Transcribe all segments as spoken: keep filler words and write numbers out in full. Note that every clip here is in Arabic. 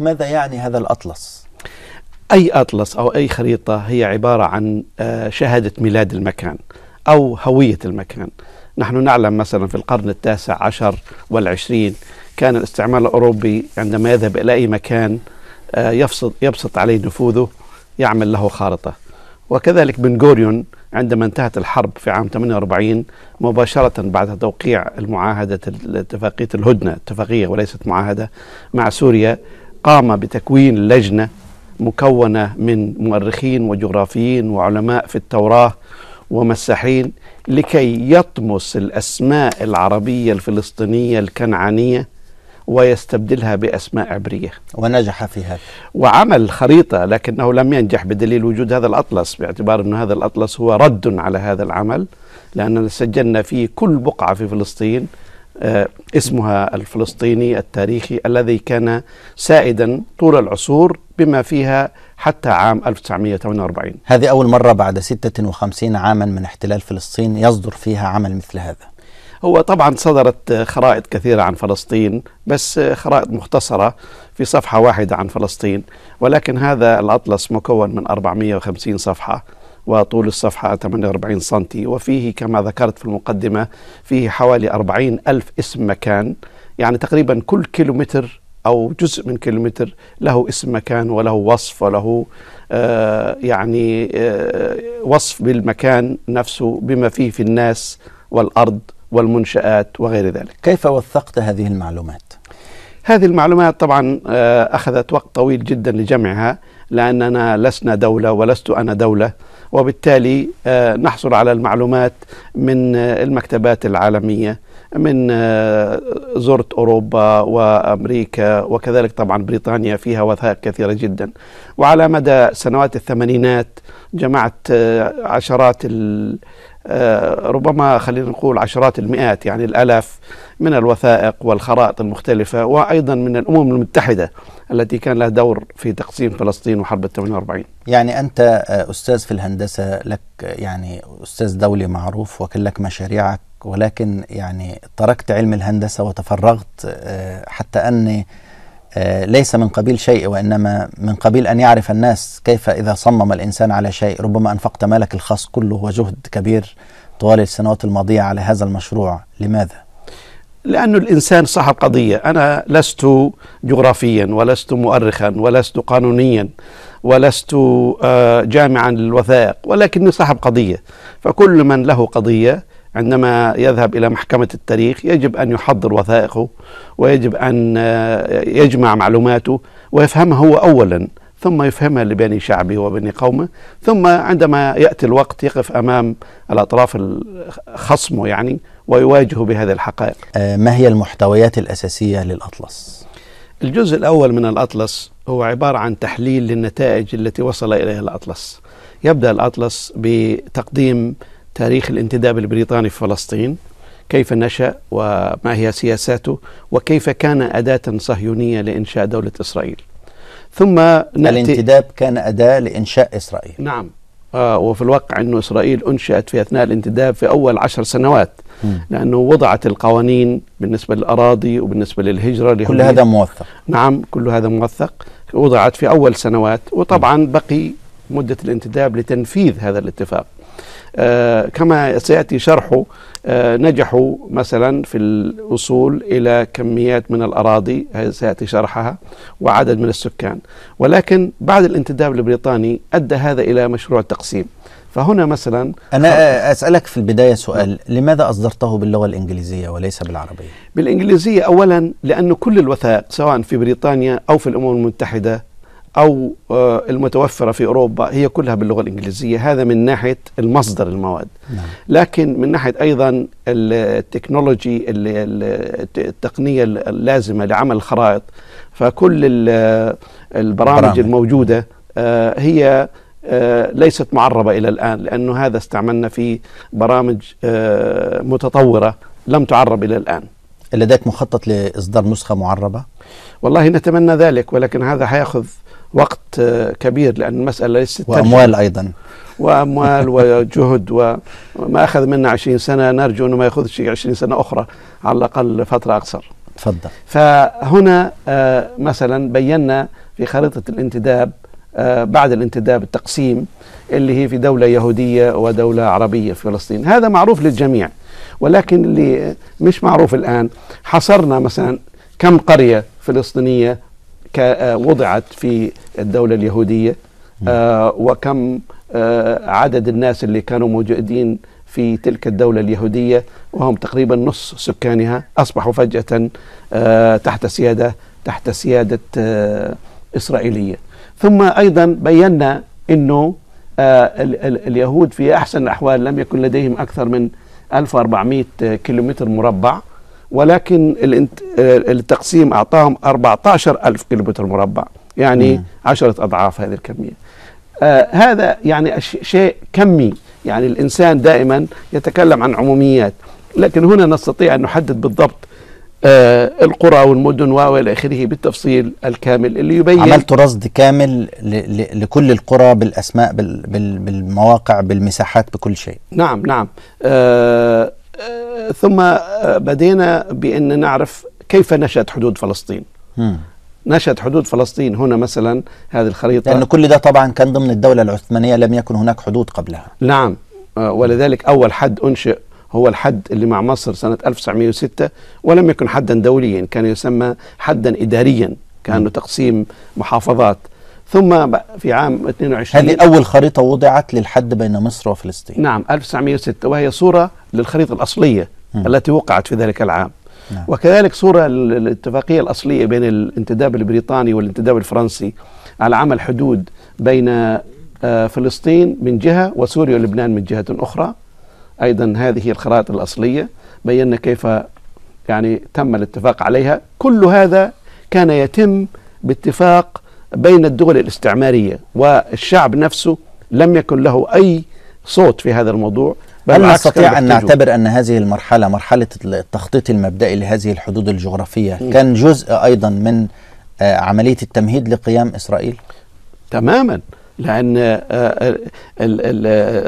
ماذا يعني هذا الأطلس؟ أي أطلس أو أي خريطة هي عبارة عن شهادة ميلاد المكان أو هوية المكان. نحن نعلم مثلا في القرن التاسع عشر والعشرين كان الاستعمار الأوروبي عندما يذهب إلى أي مكان يبسط عليه نفوذه يعمل له خارطة، وكذلك بن غوريون عندما انتهت الحرب في عام ثمانية وأربعين مباشرة بعد توقيع المعاهدة اتفاقية الهدنة، اتفاقية وليست معاهدة، مع سوريا قام بتكوين لجنة مكونة من مؤرخين وجغرافيين وعلماء في التوراة ومساحين لكي يطمس الأسماء العربية الفلسطينية الكنعانية ويستبدلها بأسماء عبرية، ونجح في هذا وعمل خريطة، لكنه لم ينجح بدليل وجود هذا الأطلس، باعتبار أن هذا الأطلس هو رد على هذا العمل، لأننا سجلنا فيه كل بقعة في فلسطين آه اسمها الفلسطيني التاريخي الذي كان سائدا طول العصور بما فيها حتى عام ألف وتسعمئة وثمانية وأربعين. هذه أول مرة بعد ستة وخمسين عاما من احتلال فلسطين يصدر فيها عمل مثل هذا. هو طبعا صدرت خرائط كثيرة عن فلسطين، بس خرائط مختصرة في صفحة واحدة عن فلسطين، ولكن هذا الأطلس مكون من أربعمئة وخمسين صفحة وطول الصفحة ثمانية وأربعين سنتي، وفيه كما ذكرت في المقدمة فيه حوالي أربعين ألف اسم مكان، يعني تقريبا كل كيلومتر أو جزء من كيلومتر له اسم مكان وله وصف وله آه يعني آه وصف بالمكان نفسه بما فيه في الناس والأرض والمنشآت وغير ذلك. كيف وثقت هذه المعلومات؟ هذه المعلومات طبعا أخذت وقت طويل جدا لجمعها، لأننا لسنا دولة ولست أنا دولة، وبالتالي نحصل على المعلومات من المكتبات العالمية، من زرت أوروبا وأمريكا، وكذلك طبعا بريطانيا فيها وثائق كثيرة جدا، وعلى مدى سنوات الثمانينات جمعت عشرات ال آه ربما خلينا نقول عشرات المئات يعني الآلاف من الوثائق والخرائط المختلفة، وأيضا من الأمم المتحدة التي كان لها دور في تقسيم فلسطين وحرب ثمانية وأربعين. يعني أنت أستاذ في الهندسة، لك يعني أستاذ دولي معروف وكان لك مشاريعك، ولكن يعني تركت علم الهندسة وتفرغت آه حتى أني آه ليس من قبيل شيء، وإنما من قبيل أن يعرف الناس كيف إذا صمم الإنسان على شيء. ربما أنفقت مالك الخاص كله وجهد كبير طوال السنوات الماضية على هذا المشروع، لماذا؟ لأن الإنسان صاحب قضية. أنا لست جغرافيا ولست مؤرخا ولست قانونيا ولست آه جامعا للوثائق، ولكني صاحب قضية، فكل من له قضية عندما يذهب إلى محكمة التاريخ يجب أن يحضر وثائقه ويجب أن يجمع معلوماته ويفهمها هو أولا، ثم يفهمها لبني شعبه وبني قومه، ثم عندما يأتي الوقت يقف أمام الأطراف خصمه يعني ويواجهه بهذه الحقائق. ما هي المحتويات الأساسية للأطلس؟ الجزء الأول من الأطلس هو عبارة عن تحليل للنتائج التي وصل إليها الأطلس. يبدأ الأطلس بتقديم تاريخ الانتداب البريطاني في فلسطين، كيف نشأ وما هي سياساته وكيف كان أداة صهيونية لإنشاء دولة إسرائيل. ثم الانتداب كان أداة لإنشاء إسرائيل. نعم، آه وفي الواقع أن إسرائيل أنشأت في أثناء الانتداب في أول عشر سنوات، م. لأنه وضعت القوانين بالنسبة للأراضي وبالنسبة للهجرة. كل هذا موثق؟ نعم، كل هذا موثق، وضعت في أول سنوات، وطبعا بقي مدة الانتداب لتنفيذ هذا الاتفاق. آه كما سيأتي شرحه، آه نجحوا مثلا في الوصول إلى كميات من الأراضي سيأتي شرحها وعدد من السكان، ولكن بعد الانتداب البريطاني أدى هذا إلى مشروع التقسيم. فهنا مثلا أنا أسألك في البداية سؤال، لماذا أصدرته باللغة الإنجليزية وليس بالعربية؟ بالإنجليزية أولا لأن كل الوثائق سواء في بريطانيا أو في الأمم المتحدة أو المتوفرة في أوروبا هي كلها باللغة الإنجليزية، هذا من ناحية المصدر المواد. نعم. لكن من ناحية أيضا التكنولوجي التقنية اللازمة لعمل الخرائط، فكل البرامج برامج. الموجودة هي ليست معربة إلى الآن، لأنه هذا استعملنا في برامج متطورة لم تعرب إلى الآن. لديك مخطط لإصدار نسخة معربة؟ والله نتمنى ذلك، ولكن هذا هيأخذ وقت كبير، لأن المسألة ليست وأموال أيضا وأموال وجهد، وما أخذ منا عشرين سنة نرجو أنه ما يأخذش عشرين سنة أخرى، على الأقل فترة أقصر. تفضل. فهنا مثلا بينا في خريطة الانتداب بعد الانتداب التقسيم اللي هي في دولة يهودية ودولة عربية في فلسطين، هذا معروف للجميع، ولكن اللي مش معروف الآن حصرنا مثلا كم قرية فلسطينية وضعت في الدولة اليهودية، وكم عدد الناس اللي كانوا موجودين في تلك الدولة اليهودية وهم تقريبا نصف سكانها أصبحوا فجأة تحت سيادة تحت سيادة إسرائيلية. ثم أيضا بينا أنه اليهود في أحسن الأحوال لم يكن لديهم أكثر من ألف وأربعمئة كيلومتر مربع، ولكن التقسيم أعطاهم أربعة عشر ألف كيلومتر مربع، يعني عشرة أضعاف هذه الكمية. آه هذا يعني شيء كمي، يعني الإنسان دائما يتكلم عن عموميات، لكن هنا نستطيع أن نحدد بالضبط آه القرى والمدن وإلى آخره بالتفصيل الكامل اللي يبين. عملت رصد كامل لكل القرى بالأسماء بال بال بالمواقع بالمساحات بكل شيء. نعم نعم. آه آه ثم آه بدينا بأن نعرف كيف نشأت حدود فلسطين. مم. نشأت حدود فلسطين هنا مثلا هذه الخريطة، لأن كل ده طبعا كان ضمن الدولة العثمانية، لم يكن هناك حدود قبلها. نعم، ولذلك أول حد أنشئ هو الحد اللي مع مصر سنة ألف وتسعمئة وستة، ولم يكن حدا دوليا، كان يسمى حدا إداريا، كان تقسيم محافظات. ثم في عام اثنين وعشرين هذه أول خريطة وضعت للحد بين مصر وفلسطين. نعم ألف وتسعمئة وستة، وهي صورة للخريطة الأصلية م. التي وقعت في ذلك العام. نعم. وكذلك صورة الاتفاقية الأصلية بين الانتداب البريطاني والانتداب الفرنسي على عمل حدود بين فلسطين من جهة وسوريا ولبنان من جهة أخرى. أيضا هذه الخرائط الأصلية بينا كيف يعني تم الاتفاق عليها. كل هذا كان يتم باتفاق بين الدول الاستعمارية، والشعب نفسه لم يكن له أي صوت في هذا الموضوع. هل نستطيع أن نعتبر أن هذه المرحلة، مرحلة التخطيط المبدئي لهذه الحدود الجغرافية، كان جزء أيضا من عملية التمهيد لقيام إسرائيل؟ تماما، لأن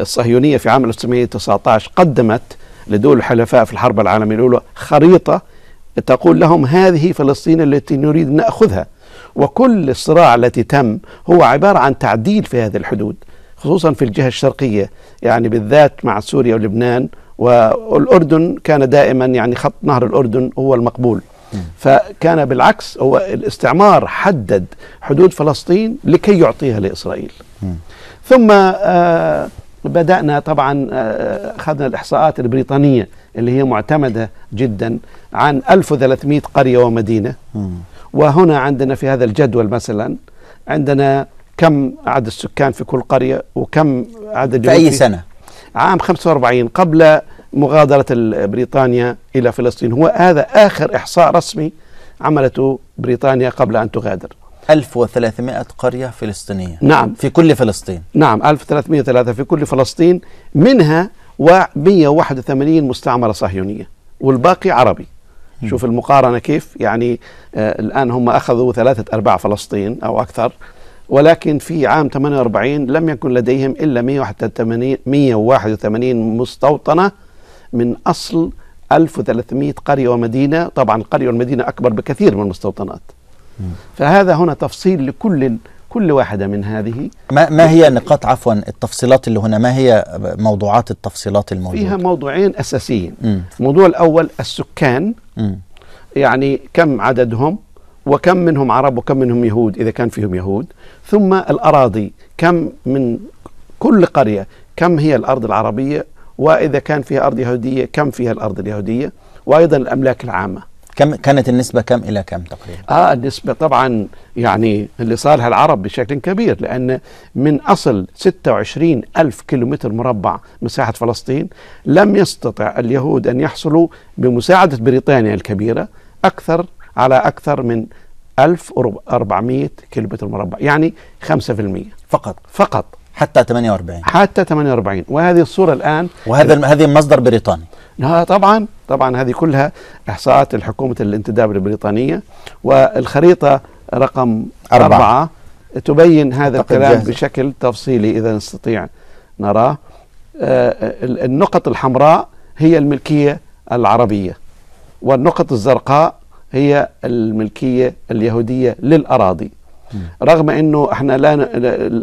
الصهيونية في عام ألف وتسعمئة وتسعة عشر قدمت لدول الحلفاء في الحرب العالمية الأولى خريطة تقول لهم هذه فلسطين التي نريد أن نأخذها، وكل الصراع التي تم هو عبارة عن تعديل في هذه الحدود، خصوصا في الجهة الشرقية، يعني بالذات مع سوريا ولبنان والأردن. كان دائما يعني خط نهر الأردن هو المقبول، فكان بالعكس هو الاستعمار حدد حدود فلسطين لكي يعطيها لإسرائيل. ثم آه بدأنا طبعا آه أخذنا الإحصاءات البريطانية اللي هي معتمدة جدا عن ألف وثلاثمئة قرية ومدينة، وهنا عندنا في هذا الجدول مثلا عندنا كم عدد السكان في كل قرية وكم عدد في أي سنة؟ عام خمسة وأربعين قبل مغادرة بريطانيا إلى فلسطين، هو هذا آخر إحصاء رسمي عملته بريطانيا قبل أن تغادر. ألف وثلاثمئة قرية فلسطينية. نعم، في كل فلسطين. نعم ألف وثلاثمئة وثلاثة في كل فلسطين، منها مئة وواحد وثمانين مستعمرة صهيونية والباقي عربي. شوف المقارنة كيف، يعني آه الآن هم أخذوا ثلاثة أرباع فلسطين أو أكثر، ولكن في عام ثمانية وأربعين لم يكن لديهم إلا مئة وواحد وثمانين مستوطنة من أصل ألف وثلاثمئة قرية ومدينة. طبعا القرية والمدينة أكبر بكثير من المستوطنات. م. فهذا هنا تفصيل لكل كل واحدة من هذه. ما, ما هي نقاط، عفوا، التفصيلات اللي هنا، ما هي موضوعات التفصيلات الموجودة؟ فيها موضوعين أساسيين. م. الموضوع الأول السكان، م. يعني كم عددهم وكم منهم عرب وكم منهم يهود إذا كان فيهم يهود. ثم الأراضي، كم من كل قرية كم هي الأرض العربية، وإذا كان فيها أرض يهودية كم فيها الأرض اليهودية. وأيضا الأملاك العامة، كم كانت النسبة، كم إلى كم تقريبا؟ آه النسبة طبعا يعني اللي صالها العرب بشكل كبير، لأن من أصل ستة وعشرين ألف كيلومتر مربع مساحة فلسطين لم يستطع اليهود أن يحصلوا بمساعدة بريطانيا الكبيرة أكثر على أكثر من ألف وأربعمئة كيلومتر مربع، يعني خمسة بالمئة فقط فقط حتى ثمانية وأربعين حتى ثمانية وأربعين. وهذه الصورة الآن، وهذا هذه مصدر بريطاني. لا طبعا طبعا هذه كلها إحصاءات الحكومة الانتداب البريطانية، والخريطة رقم أربعة, أربعة تبين هذا الكلام جاهزة بشكل تفصيلي إذا نستطيع نراه. آه النقط الحمراء هي الملكية العربية، والنقط الزرقاء هي الملكية اليهودية للأراضي، رغم أنه احنا لا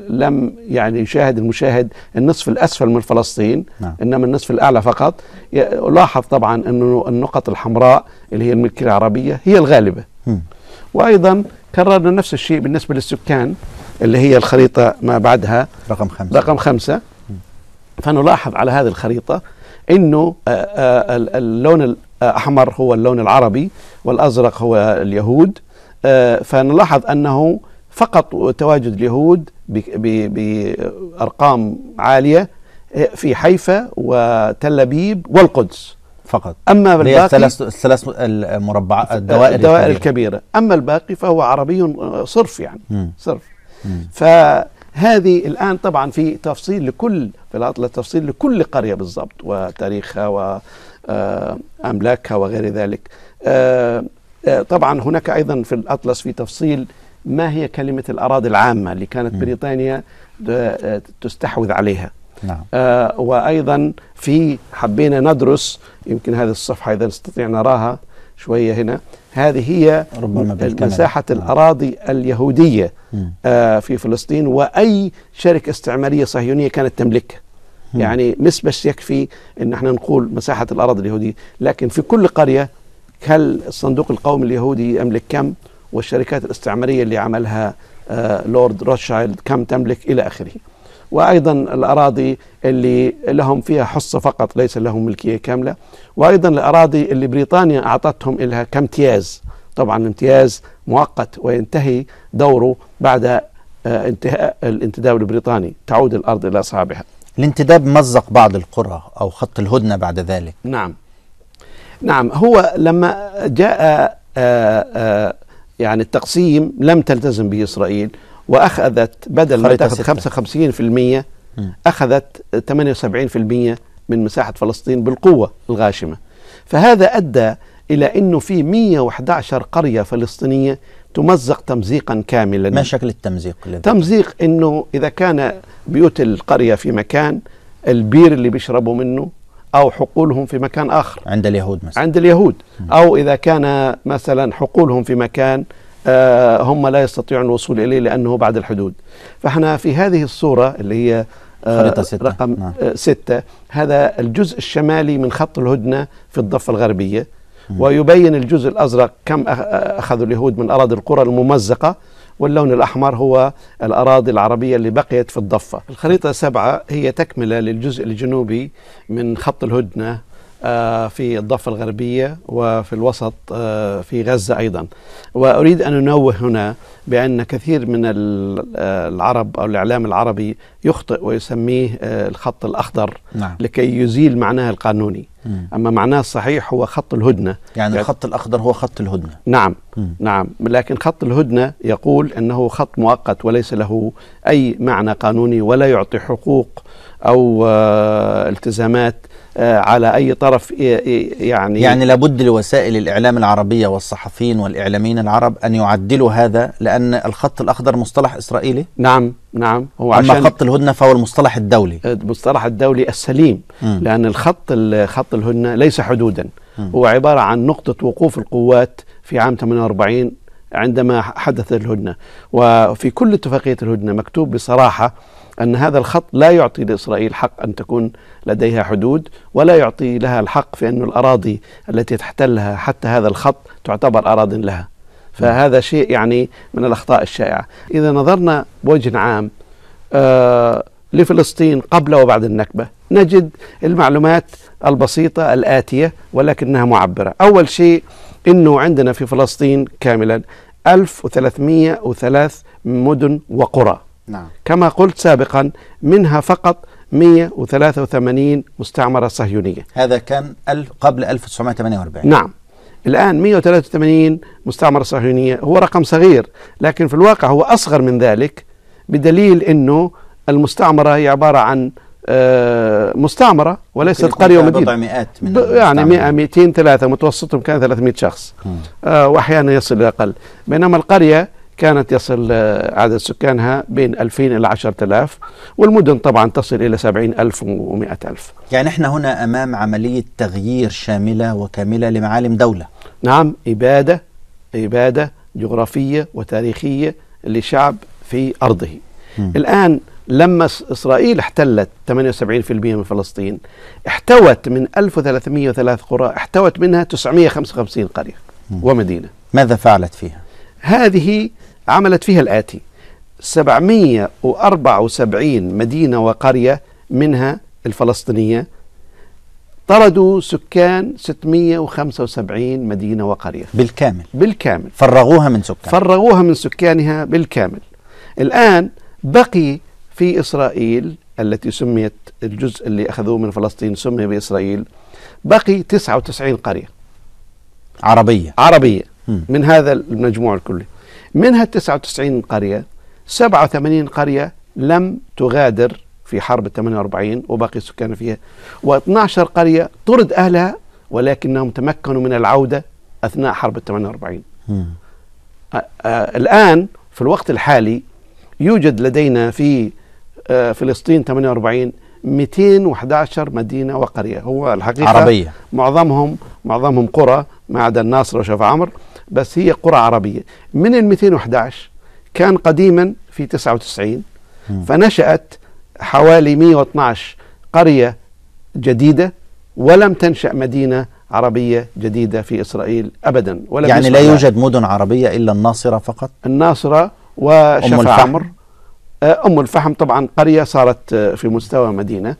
لم يعني يشاهد المشاهد النصف الأسفل من فلسطين، إنما النصف الأعلى فقط. لاحظ طبعا أنه النقط الحمراء اللي هي الملكية العربية هي الغالبة. وأيضا كررنا نفس الشيء بالنسبة للسكان اللي هي الخريطة ما بعدها رقم خمسة, رقم خمسة. فنلاحظ على هذه الخريطة أنه اللون الأحمر هو اللون العربي والأزرق هو اليهود، فنلاحظ أنه فقط تواجد اليهود بأرقام عالية في حيفا وتل أبيب والقدس فقط. أما الباقي الثلاث المربعات الدوائر, الدوائر الكبيرة. الكبيرة، أما الباقي فهو عربي صرف يعني م. صرف م. فهذه الآن طبعا في تفصيل لكل في الأطلة تفصيل لكل قرية بالضبط وتاريخها وأملاكها وغير ذلك. طبعا هناك أيضا في الأطلس في تفصيل ما هي كلمة الأراضي العامة اللي كانت م. بريطانيا تستحوذ عليها. نعم. آه وأيضا في حبينا ندرس، يمكن هذه الصفحة إذا نستطيع نراها شوية هنا، هذه هي مساحة الأراضي اليهودية آه في فلسطين وأي شركة استعمارية صهيونية كانت تملكها. يعني مش بس يكفي أن احنا نقول مساحة الأراضي اليهودية، لكن في كل قرية هل الصندوق القومي اليهودي يملك كم، والشركات الاستعمارية اللي عملها آه لورد روتشيلد كم تملك إلى آخره. وأيضا الأراضي اللي لهم فيها حصة فقط ليس لهم ملكية كاملة، وأيضا الأراضي اللي بريطانيا أعطتهم إلها كامتياز. طبعا الامتياز مؤقت وينتهي دوره بعد انتهاء الانتداب البريطاني، تعود الأرض إلى أصحابها. الانتداب مزق بعض القرى أو خط الهدنة بعد ذلك. نعم نعم، هو لما جاء يعني التقسيم لم تلتزم به إسرائيل وأخذت بدل ما تأخذ خمسة وخمسين بالمئة أخذت ثمانية وسبعين بالمئة من مساحة فلسطين بالقوة الغاشمة. فهذا أدى إلى أنه في مئة وإحدى عشرة قرية فلسطينية تمزق تمزيقا كاملا. ما شكل التمزيق؟ تمزيق أنه إذا كان بيوت القرية في مكان، البير اللي بيشربوا منه أو حقولهم في مكان آخر عند اليهود مثلا، عند اليهود م. أو إذا كان مثلا حقولهم في مكان آه هم لا يستطيعون الوصول إليه لأنه بعد الحدود. فإحنا في هذه الصورة اللي هي آه ستة. رقم نعم. آه ستة، هذا الجزء الشمالي من خط الهدنة في الضفة الغربية، م. ويبين الجزء الأزرق كم أخذوا اليهود من أراضي القرى الممزقة، واللون الأحمر هو الأراضي العربية اللي بقيت في الضفة. الخريطة سبعة هي تكملة للجزء الجنوبي من خط الهدنة آه في الضفة الغربية وفي الوسط آه في غزة أيضا. وأريد أن أنوه هنا بأن كثير من العرب أو الإعلام العربي يخطئ ويسميه آه الخط الأخضر. نعم. لكي يزيل معناه القانوني. مم. أما معناه الصحيح هو خط الهدنة. يعني الخط الأخضر هو خط الهدنة. نعم. مم. نعم، لكن خط الهدنة يقول أنه خط مؤقت وليس له أي معنى قانوني ولا يعطي حقوق أو آه التزامات على أي طرف. يعني يعني لابد لوسائل الإعلام العربية والصحفيين والإعلاميين العرب أن يعدلوا هذا، لأن الخط الأخضر مصطلح إسرائيلي. نعم نعم، هو أما خط الهدنة فهو المصطلح الدولي، المصطلح الدولي السليم. م. لأن الخط خط الهدنة ليس حدودا، م. هو عبارة عن نقطة وقوف القوات في عام ثمانية وأربعين عندما حدثت الهدنة. وفي كل اتفاقية الهدنة مكتوب بصراحة أن هذا الخط لا يعطي لإسرائيل حق أن تكون لديها حدود، ولا يعطي لها الحق في أن الأراضي التي تحتلها حتى هذا الخط تعتبر أراضٍ لها. فهذا شيء يعني من الأخطاء الشائعة. إذا نظرنا بوجه عام آه لفلسطين قبل وبعد النكبة نجد المعلومات البسيطة الآتية ولكنها معبرة. أول شيء أنه عندنا في فلسطين كاملا ألف وثلاثمئة وثلاثة مدن وقرى. نعم. كما قلت سابقا منها فقط مئة وثلاثة وثمانين مستعمرة صهيونية. هذا كان قبل ألف وتسعمئة وثمانية وأربعين. نعم، الآن مئة وثلاثة وثمانين مستعمرة صهيونية هو رقم صغير، لكن في الواقع هو أصغر من ذلك، بدليل أنه المستعمرة هي عبارة عن مستعمرة وليست قرية ومدينة. بضع مئات من يعني مئة مئتين ثلاثة، متوسطهم كان ثلاثمئة شخص آه وأحيانا يصل إلى أقل. بينما القرية كانت يصل عدد سكانها بين ألفين إلى عشرة آلاف، والمدن طبعا تصل إلى سبعين ألف ومئة ألف. يعني احنا هنا أمام عملية تغيير شاملة وكاملة لمعالم دولة. نعم، إبادة إبادة جغرافية وتاريخية لشعب في أرضه. م. الآن لما إسرائيل احتلت ثمانية وسبعين بالمئة من فلسطين، احتوت من ألف وثلاثمئة وثلاثة قرى، احتوت منها تسعمئة وخمسة وخمسين قرية م. ومدينة. ماذا فعلت فيها؟ هذه عملت فيها الآتي: سبعمئة وأربعة وسبعين مدينة وقرية منها الفلسطينية، طردوا سكان ستمئة وخمسة وسبعين مدينة وقرية بالكامل. بالكامل فرغوها من سكانها، فرغوها من سكانها بالكامل. الآن بقي في إسرائيل التي سميت، الجزء اللي أخذوه من فلسطين سمي بإسرائيل، بقي تسعة وتسعين قرية عربية عربية م. من هذا المجموع الكلي. منها تسعة وتسعين قرية، سبعة وثمانين قرية لم تغادر في حرب ثمانية وأربعين وباقي السكان فيها، واثنعش قرية طرد أهلها ولكنهم تمكنوا من العودة أثناء حرب ثمانية وأربعين. الآن في الوقت الحالي يوجد لدينا في آه فلسطين ثمانية وأربعين مئتين وأحد عشر مدينة وقرية، هو الحقيقة عربية، معظمهم معظمهم قرى ما عدا الناصر وشاف عمر، بس هي قرى عربية. من ال مئتين وأحد عشر كان قديما في تسعة وتسعين م. فنشأت حوالي مئة واثنعش قرية جديدة، ولم تنشأ مدينة عربية جديدة في إسرائيل أبدا. ولا يعني لا يوجد مدن عربية إلا الناصرة فقط، الناصرة وشفا عمر. أم الفحم طبعا قرية صارت في مستوى مدينة،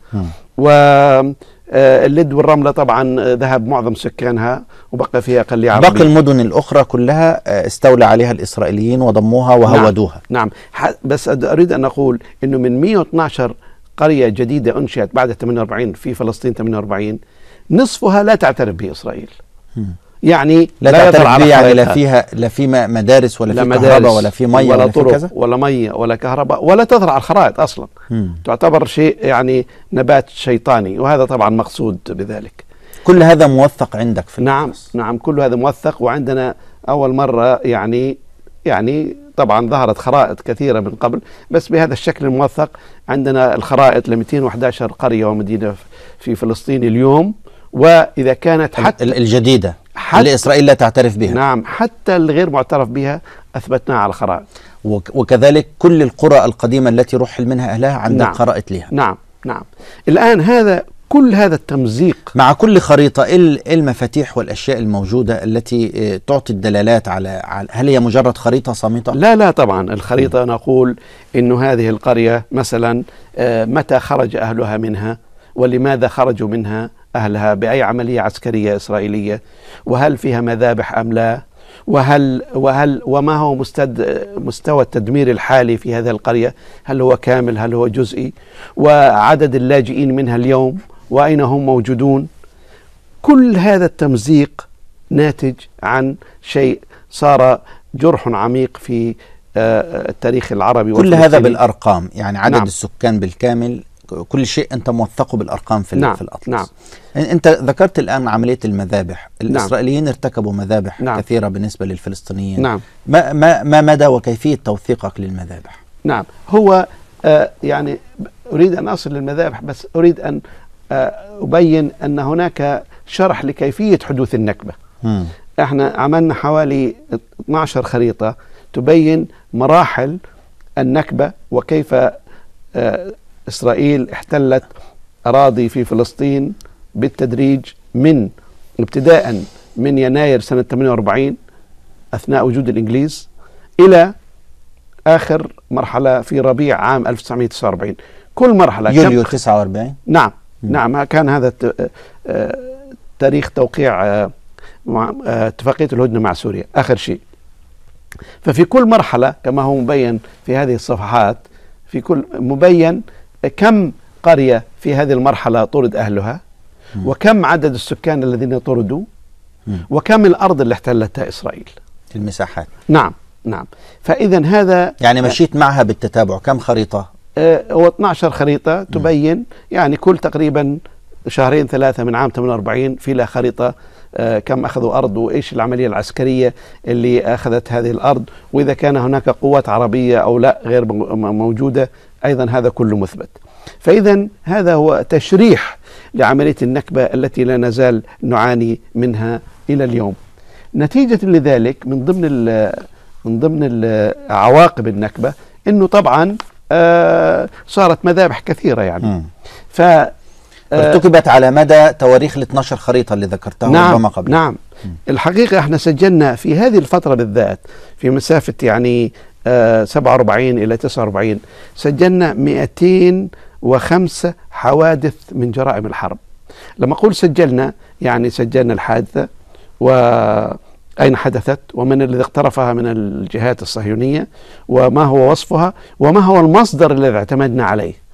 واللد والرملة طبعا ذهب معظم سكانها وبقى فيها أقلية عربية. باقي المدن الأخرى كلها استولى عليها الإسرائيليين وضموها وهودوها. نعم, نعم. بس أريد أن أقول أنه من مئة واثنعش قرية جديدة أنشئت بعد ثمانية وأربعين في فلسطين ثمانية وأربعين، نصفها لا تعترف به إسرائيل. م. يعني لا, لا تعترف بيه، يعني لا فيها لا في مدارس ولا في كهرباء ولا في مية ولا, ولا طرق كذا؟ ولا مية ولا كهرباء ولا تظهر على الخرائط أصلا. م. تعتبر شيء يعني نبات شيطاني، وهذا طبعا مقصود بذلك. كل هذا موثق عندك في نعم الناس. نعم كل هذا موثق، وعندنا أول مرة يعني يعني طبعا ظهرت خرائط كثيرة من قبل، بس بهذا الشكل الموثق عندنا الخرائط ل مئتين وأحد عشر قرية ومدينة في فلسطين اليوم. وإذا كانت حتى الجديدة اللي إسرائيل لا تعترف بها، نعم حتى الغير معترف بها أثبتناها على الخرائط، وكذلك كل القرى القديمة التي رحل منها أهلها عندها نعم خرائط لها. نعم نعم. الآن هذا كل هذا التمزيق مع كل خريطة المفاتيح والأشياء الموجودة التي تعطي الدلالات على, على هل هي مجرد خريطة صامتة؟ لا لا طبعا الخريطة م. نقول إنه هذه القرية مثلا متى خرج أهلها منها، ولماذا خرجوا منها أهلها، بأي عملية عسكرية إسرائيلية، وهل فيها مذابح أم لا، وهل وهل وما هو مستد مستوى التدمير الحالي في هذه القرية، هل هو كامل هل هو جزئي، وعدد اللاجئين منها اليوم وأين هم موجودون. كل هذا التمزيق ناتج عن شيء صار جرح عميق في التاريخ العربي. كل هذا بالأرقام، يعني عدد نعم السكان بالكامل، كل شيء أنت موثقه بالأرقام في, نعم في الأطلس. نعم. أنت ذكرت الآن عملية المذابح، الإسرائيليين نعم ارتكبوا مذابح نعم كثيرة بالنسبة للفلسطينيين. نعم. ما, ما, ما مدى وكيفية توثيقك للمذابح؟ نعم هو آه يعني أريد أن أصل للمذابح، بس أريد أن آه أبين أن هناك شرح لكيفية حدوث النكبة. م. احنا عملنا حوالي اثنعش خريطة تبين مراحل النكبة، وكيف آه إسرائيل احتلت أراضي في فلسطين بالتدريج، من ابتداء من يناير سنة ثمانية وأربعين أثناء وجود الإنجليز إلى آخر مرحلة في ربيع عام ألف وتسعمئة وتسعة وأربعين. كل مرحلة يوليو تسعة وأربعين نعم م. نعم كان هذا تاريخ توقيع اتفاقية الهدنة مع سوريا آخر شيء. ففي كل مرحلة كما هو مبين في هذه الصفحات، في كل مبين كم قرية في هذه المرحلة طرد أهلها، م. وكم عدد السكان الذين طردوا، م. وكم الأرض اللي احتلتها إسرائيل، المساحات. نعم نعم. فإذا هذا يعني مشيت معها بالتتابع، كم خريطة؟ هو اثنعش خريطة تبين م. يعني كل تقريبا شهرين ثلاثة من عام ثمانية وأربعين في لها خريطة آه كم أخذوا أرض، وإيش العملية العسكرية اللي أخذت هذه الأرض، وإذا كان هناك قوات عربية أو لا غير موجودة، أيضا هذا كله مثبت. فإذا هذا هو تشريح لعملية النكبة التي لا نزال نعاني منها إلى اليوم. نتيجة لذلك من ضمن من ضمن عواقب النكبة انه طبعا آه صارت مذابح كثيرة يعني ف ارتكبت على مدى تواريخ ال اثنتي عشرة خريطة اللي ذكرتها. نعم ربما قبل. نعم الحقيقة احنا سجلنا في هذه الفترة بالذات في مسافة يعني آه سبعة وأربعين إلى تسعة وأربعين سجلنا مئتين وخمسة حوادث من جرائم الحرب. لما أقول سجلنا يعني سجلنا الحادثة وأين حدثت ومن الذي اقترفها من الجهات الصهيونية وما هو وصفها وما هو المصدر الذي اعتمدنا عليه.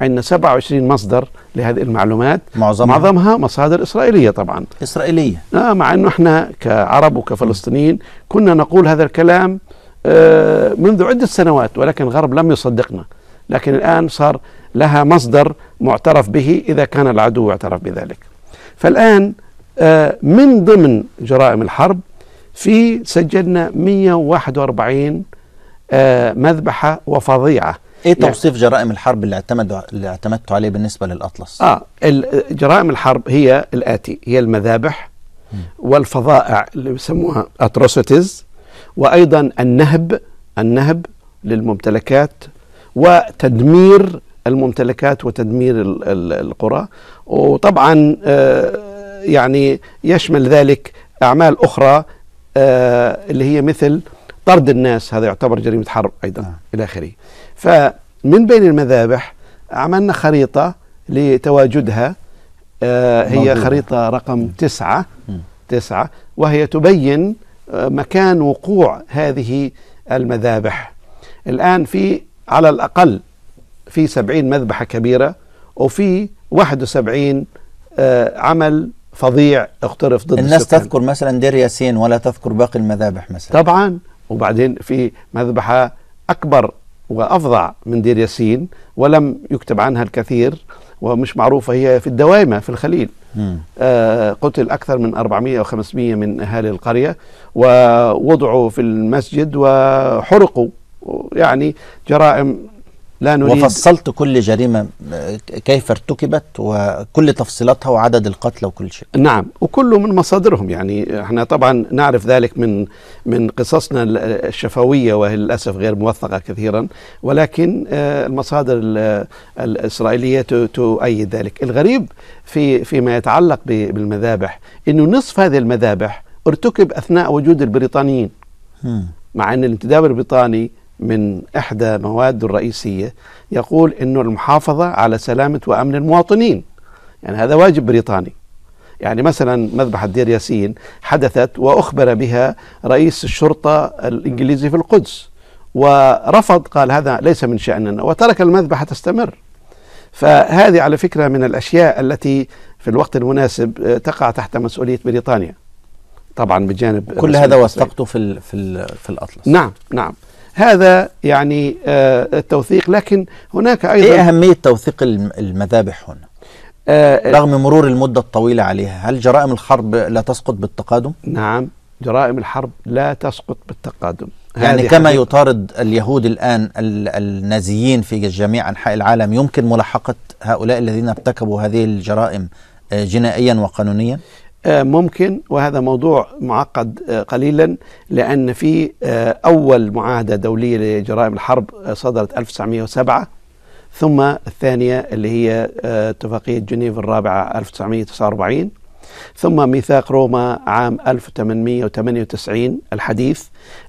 عندنا سبعة وعشرين مصدر لهذه المعلومات، معظمها, معظمها مصادر إسرائيلية طبعا إسرائيلية آه مع أنه احنا كعرب وكفلسطينيين كنا نقول هذا الكلام آه منذ عدة سنوات، ولكن الغرب لم يصدقنا، لكن الآن صار لها مصدر معترف به إذا كان العدو اعترف بذلك. فالآن آه من ضمن جرائم الحرب في سجلنا مئة وواحد وأربعين آه مذبحة وفظيعة. ايه توصيف يعني جرائم الحرب اللي اعتمدوا اللي اعتمدتوا عليه بالنسبه للاطلس؟ اه جرائم الحرب هي الاتي، هي المذابح م. والفظائع اللي بيسموها اتروسيتيز، وايضا النهب النهب للممتلكات وتدمير الممتلكات وتدمير القرى، وطبعا آه يعني يشمل ذلك اعمال اخرى آه اللي هي مثل طرد الناس، هذا يعتبر جريمه حرب ايضا آه. الى اخره. فمن بين المذابح عملنا خريطة لتواجدها آه هي خريطة رقم تسعة تسعة وهي تبين آه مكان وقوع هذه المذابح. الآن في على الأقل في سبعين مذبحة كبيرة وفي واحد وسبعين آه عمل فظيع اقترف ضد الناس السكان. تذكر مثلا دير ياسين ولا تذكر باقي المذابح مثلا طبعا. وبعدين في مذبحة أكبر وأفظع من دير ياسين ولم يكتب عنها الكثير ومش معروفة، هي في الدوامة في الخليل آه قتل أكثر من أربعمئة أو خمسمئة من أهالي القرية ووضعوا في المسجد وحرقوا، يعني جرائم لا نريد. وفصلت كل جريمة كيف ارتكبت وكل تفصيلاتها وعدد القتلى وكل شيء. نعم وكله من مصادرهم، يعني احنا طبعا نعرف ذلك من من قصصنا الشفوية وهي للأسف غير موثقة كثيرا، ولكن آه المصادر الإسرائيلية تؤيد ذلك. الغريب في فيما يتعلق بالمذابح انه نصف هذه المذابح ارتكب اثناء وجود البريطانيين م. مع ان الانتداب البريطاني من إحدى مواده الرئيسية يقول أنه المحافظة على سلامة وأمن المواطنين، يعني هذا واجب بريطاني. يعني مثلا مذبحة دير ياسين حدثت وأخبر بها رئيس الشرطة الإنجليزي في القدس ورفض، قال هذا ليس من شأننا وترك المذبحة تستمر. فهذه على فكرة من الأشياء التي في الوقت المناسب تقع تحت مسؤولية بريطانيا طبعا بجانب كل هذا وثقته في ال في, ال في الأطلس. نعم نعم هذا يعني آه التوثيق. لكن هناك أيضا إيه أهمية توثيق المذابح هنا آه رغم مرور المدة الطويلة عليها؟ هل جرائم الحرب لا تسقط بالتقادم؟ نعم جرائم الحرب لا تسقط بالتقادم، يعني كما حقيقة. يطارد اليهود الآن النازيين في جميع أنحاء العالم، يمكن ملاحقة هؤلاء الذين ارتكبوا هذه الجرائم آه جنائيا وقانونيا؟ ممكن، وهذا موضوع معقد قليلا لأن في أول معاهدة دولية لجرائم الحرب صدرت ألف وتسعمئة وسبعة، ثم الثانية اللي هي اتفاقية جنيف الرابعة ألف وتسعمئة وتسعة وأربعين، ثم ميثاق روما عام ألف وثمانمئة وثمانية وتسعين الحديث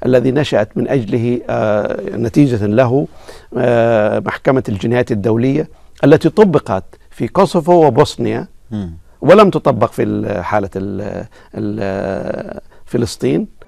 الذي نشأت من أجله نتيجة له محكمة الجنايات الدولية التي طبقت في كوسوفو وبوسنيا ولم تطبق في حالة فلسطين.